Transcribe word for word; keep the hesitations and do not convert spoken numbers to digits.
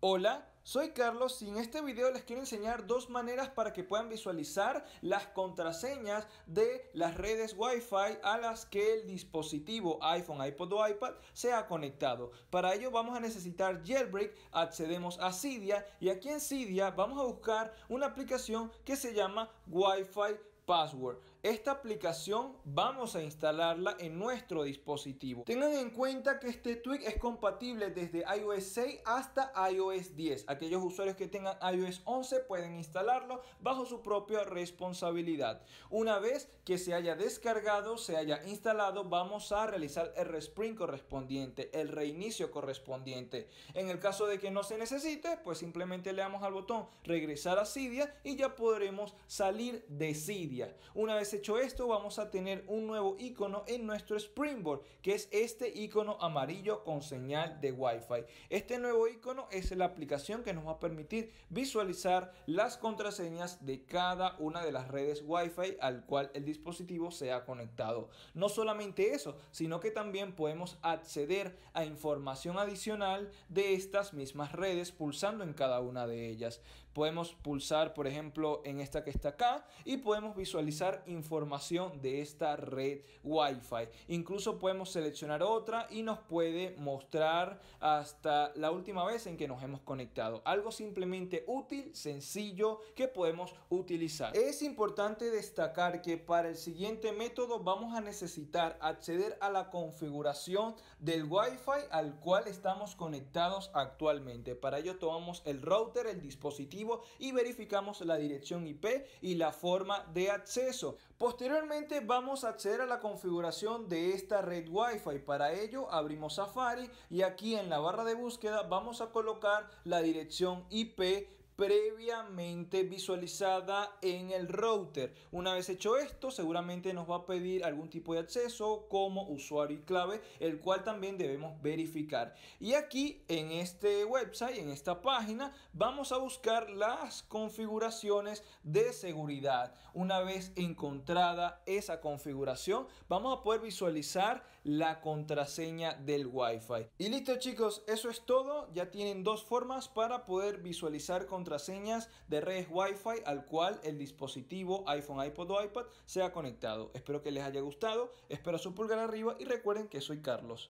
Hola, soy Carlos y en este video les quiero enseñar dos maneras para que puedan visualizar las contraseñas de las redes Wi-Fi a las que el dispositivo iPhone, iPod o iPad se ha conectado. Para ello vamos a necesitar Jailbreak, accedemos a Cydia y aquí en Cydia vamos a buscar una aplicación que se llama Wi-Fi Password. Esta aplicación vamos a instalarla en nuestro dispositivo. Tengan en cuenta que este tweak es compatible desde iOS seis hasta iOS diez. Aquellos usuarios que tengan iOS once pueden instalarlo bajo su propia responsabilidad. Una vez que se haya descargado, se haya instalado, vamos a realizar el respring correspondiente, el reinicio correspondiente. En el caso de que no se necesite, pues simplemente le damos al botón regresar a Cydia y ya podremos salir de Cydia. Una vez hecho esto, vamos a tener un nuevo icono en nuestro Springboard, que es este icono amarillo con señal de Wi-Fi. Este nuevo icono es la aplicación que nos va a permitir visualizar las contraseñas de cada una de las redes Wi-Fi al cual el dispositivo se ha conectado. No solamente eso, sino que también podemos acceder a información adicional de estas mismas redes pulsando en cada una de ellas. Podemos pulsar, por ejemplo, en esta que está acá y podemos visualizar visualizar información de esta red Wi-Fi. Incluso podemos seleccionar otra y nos puede mostrar hasta la última vez en que nos hemos conectado. Algo simplemente útil, sencillo, que podemos utilizar. Es importante destacar que para el siguiente método vamos a necesitar acceder a la configuración del Wi-Fi al cual estamos conectados actualmente. Para ello tomamos el router, el dispositivo y verificamos la dirección I P y la forma de acceso. Posteriormente vamos a acceder a la configuración de esta red Wi-Fi. Para ello abrimos Safari y aquí en la barra de búsqueda vamos a colocar la dirección I P previamente visualizada en el router. Una vez hecho esto, seguramente nos va a pedir algún tipo de acceso como usuario y clave, el cual también debemos verificar. Y aquí en este website, en esta página, vamos a buscar las configuraciones de seguridad. Una vez encontrada esa configuración, vamos a poder visualizar la contraseña del Wi-Fi. Y listo, chicos, eso es todo. Ya tienen dos formas para poder visualizar contraseñas contraseñas de redes Wi-Fi al cual el dispositivo iPhone, iPod o iPad se ha conectado. Espero que les haya gustado, espero su pulgar arriba y recuerden que soy Carlos.